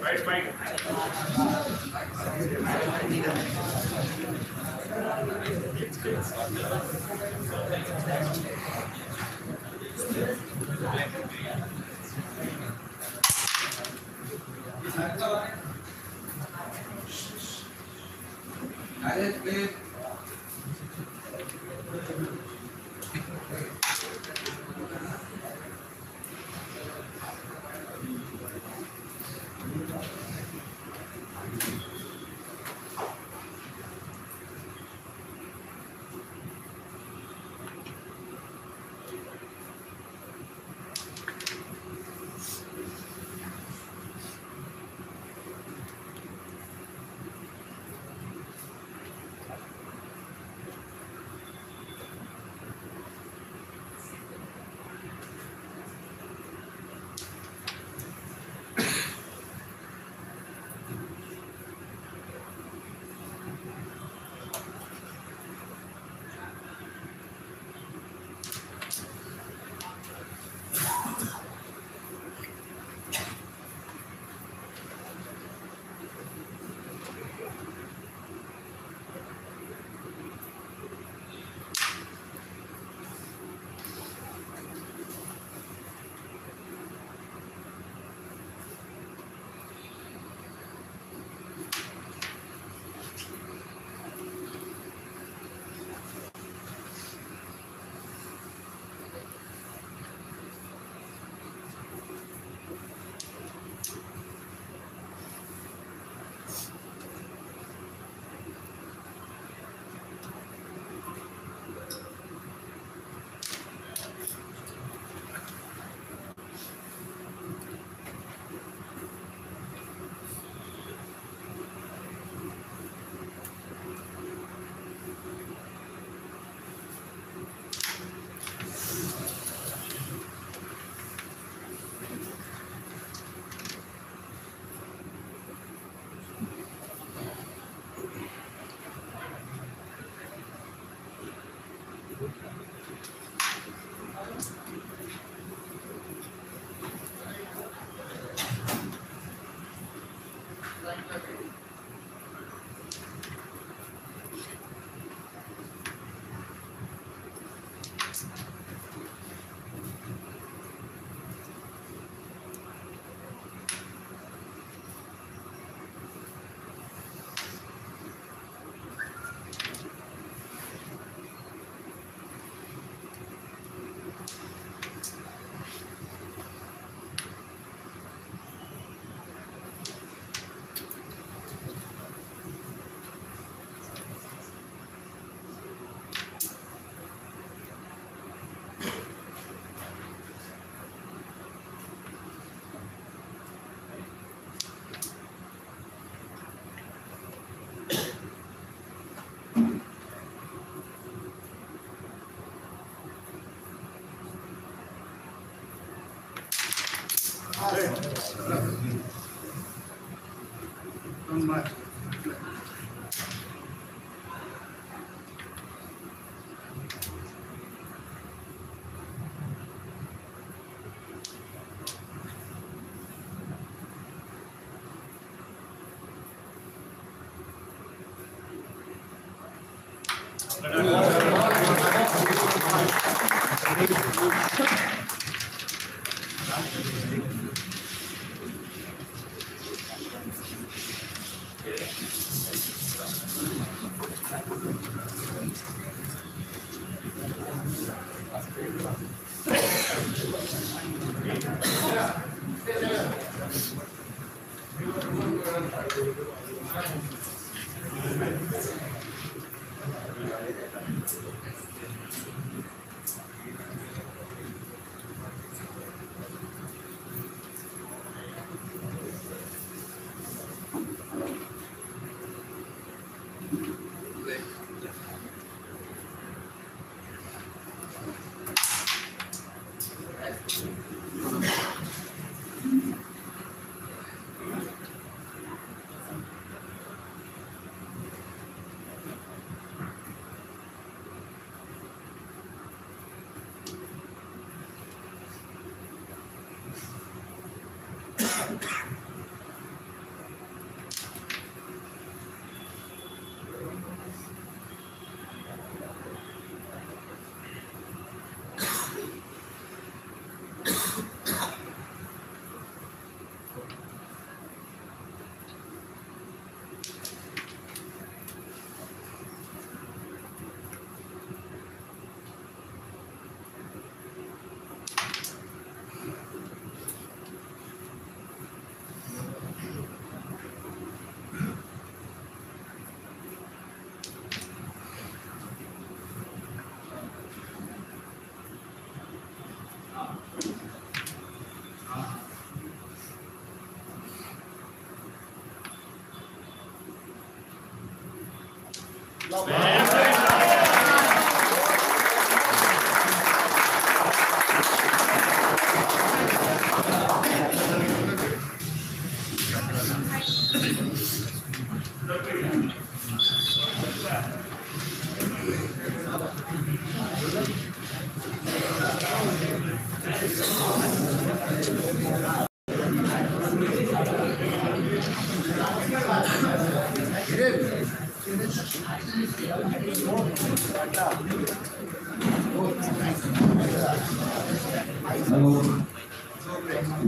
Right, Mike. Much.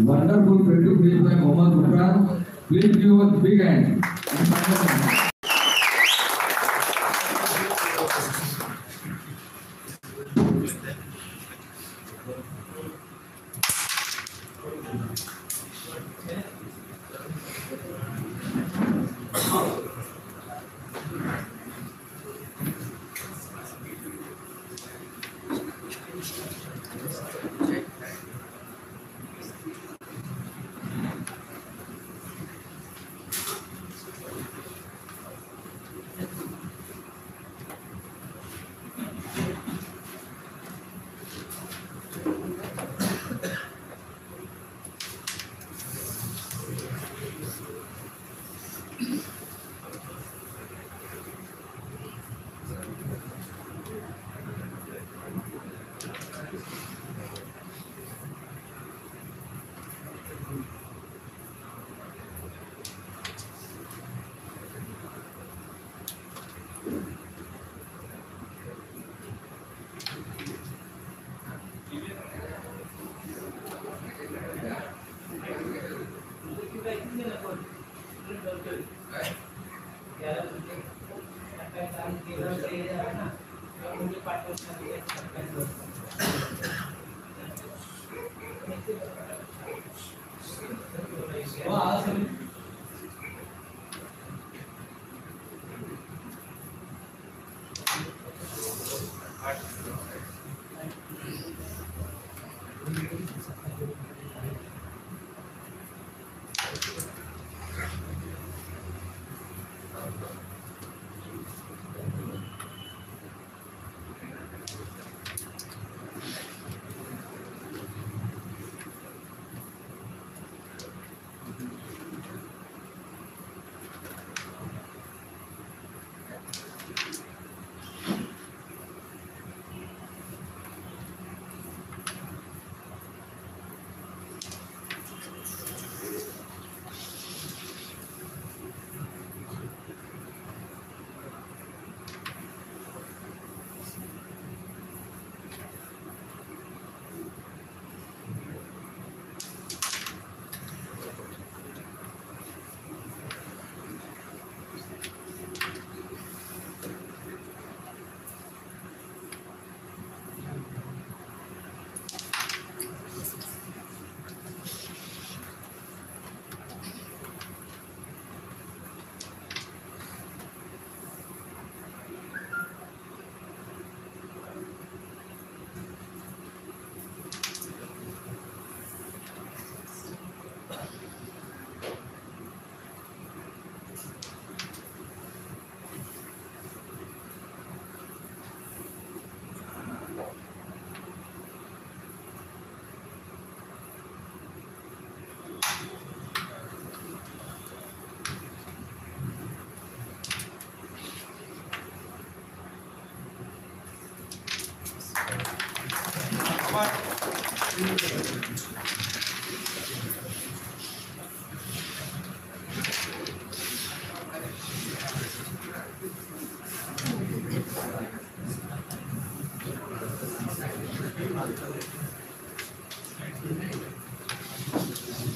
Wonderful creative piece by Mohammad Bukran. Please give a big hand.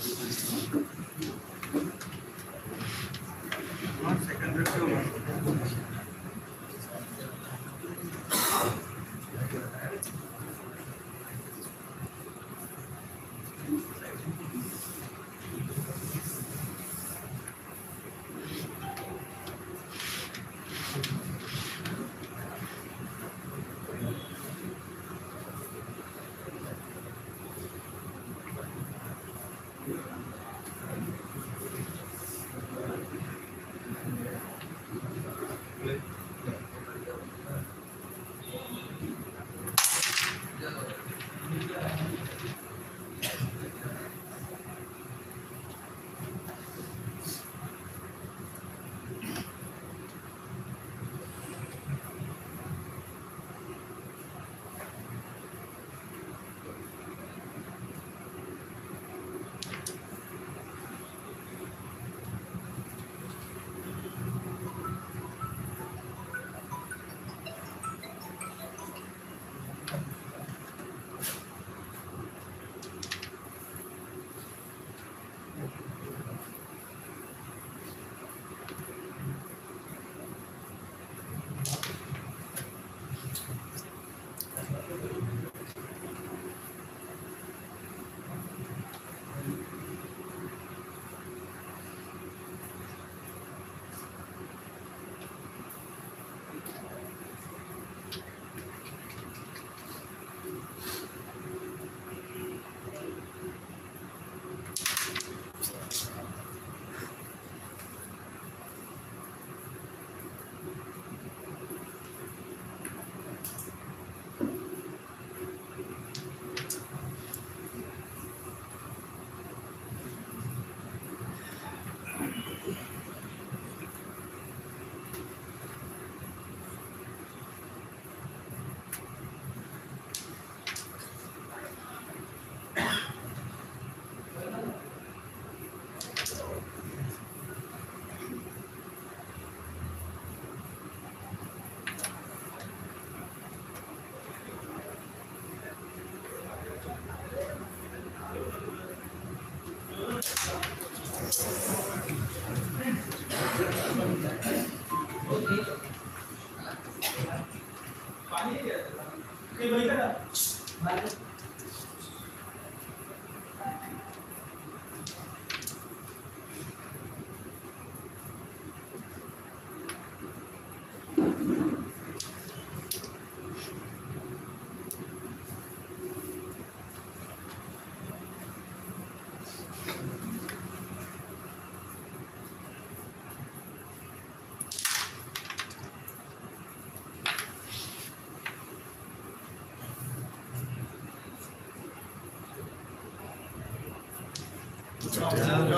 Mohammed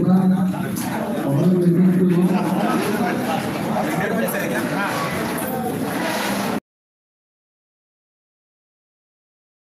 Rukman